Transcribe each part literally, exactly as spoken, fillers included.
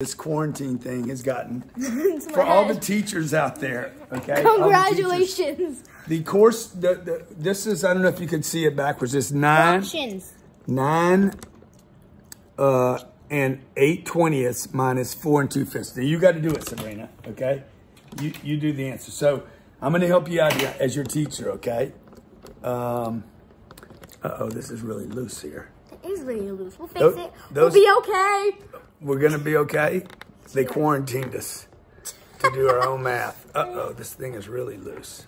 This quarantine thing has gotten for all the teachers out there. Okay, congratulations. The, the course, the, the this is, I don't know if you can see it backwards. It's nine, fractions. nine, uh, and eight twentieths minus four and two fifths. Now you got to do it, Sabrina. Okay, you you do the answer. So I'm going to help you out here as your teacher. Okay. Um, uh oh, this is really loose here. It is really loose. We'll fix those, it. Those, we'll be okay. We're going to be okay. They quarantined us to do our own math. Uh-oh, this thing is really loose.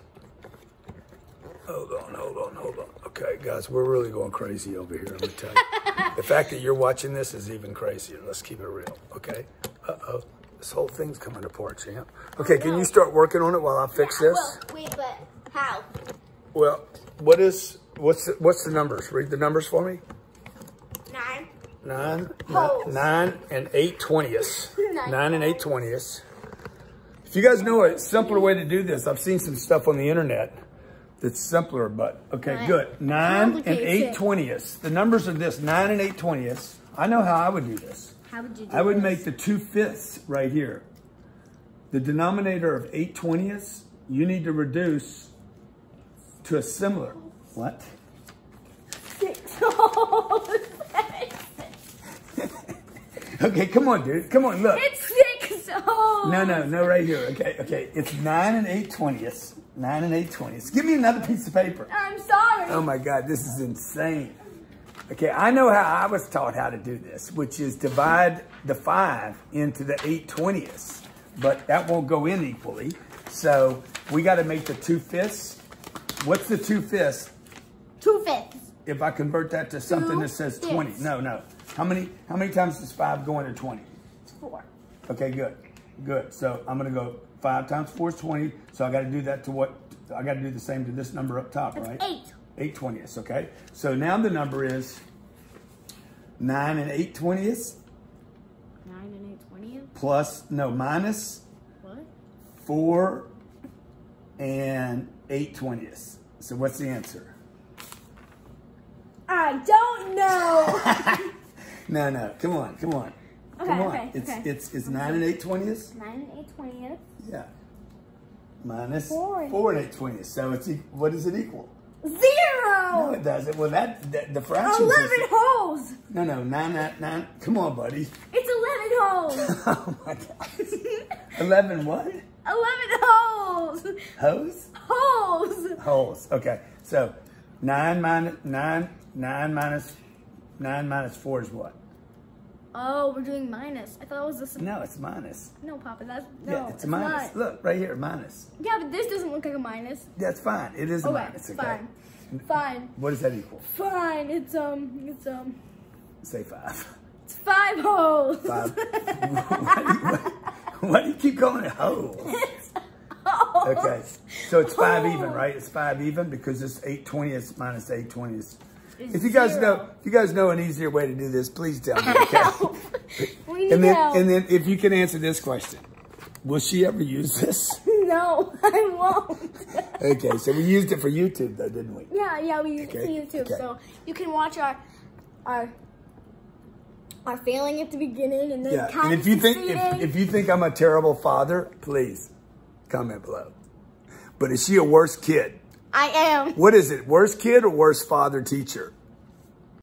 Hold on, hold on, hold on. Okay, guys, we're really going crazy over here, I'm going to tell you. The fact that you're watching this is even crazier. Let's keep it real, okay? Uh-oh, this whole thing's coming apart, champ. Okay, can you start working on it while I fix this? Well, wait, but how? Well, what is, what's the, what's the numbers? Read the numbers for me. Nine. Nine, nine, nine and eight twentieths. Nine, nine and eight twentieths. If you guys know a simpler way to do this, I've seen some stuff on the internet that's simpler, but okay, nine. Good. Nine and eight twentieths. The numbers are this, nine and eight twentieths. I know how I would do this. How would you do I would this? Make the two fifths right here. The denominator of eight twentieths, you need to reduce to a similar, what? Six. Okay, come on, dude. Come on, look. It's six. Oh. No, no, no, right here. Okay, okay. It's nine and eight twentieths. Nine and eight twentieths. Give me another piece of paper. I'm sorry. Oh, my God. This is insane. Okay, I know how I was taught how to do this, which is divide the five into the eight twentieths. But that won't go in equally. So we got to make the two fifths. What's the two fifths? Two fifths. If I convert that to something two that says fifths. twenty. No, no. How many how many times does five go into twenty? It's four. Okay, good. Good. So I'm gonna go five times four is twenty. So I gotta do that to what I gotta do the same to this number up top, that's right? Eight. Eight twentieths, okay? So now the number is nine and eight twentieths. Nine and eight twentieths? Plus no minus what? Four and eight twentieths. So what's the answer? I don't know. No, no, come on, come on, okay, come on. Okay, it's, okay. it's it's it's nine and eight twentieths. Nine and eight twentieths. Yeah. Minus four and, four and eight twentieths. So it's what does it equal? Zero. No, it doesn't. Well, that, that the fraction. Eleven is, holes. No, no, nine, nine, nine. Come on, buddy. It's eleven holes. Oh my gosh. Eleven what? Eleven holes. Hose. Holes. Holes. Okay, so nine minus nine nine minus nine minus four is what? Oh, we're doing minus. I thought it was this. No, it's minus. No, Papa, that's no. Yeah, it's, it's minus. Not. Look, right here, minus. Yeah, but this doesn't look like a minus. That's fine. It is okay, a minus. Okay. Fine. Fine. What does that equal? Fine. It's um. It's um. Say five. It's five holes. Five. why, do you, why, why do you keep calling it holes? It's holes. Okay. So it's five holes. Even, right? It's five even because it's eight twentieths minus eight twentieths. If you guys zero. know, if you guys know an easier way to do this, please tell me. Okay? We need and then, help. and then, if you can answer this question, will she ever use this? No, I won't. Okay, so we used it for YouTube, though, didn't we? Yeah, yeah, we used okay. it for YouTube. Okay. So you can watch our our our failing at the beginning and then yeah. kind and if you succeeding. think if, if you think I'm a terrible father, please comment below. But is she a worse kid? I am. What is it? Worst kid or worst father teacher?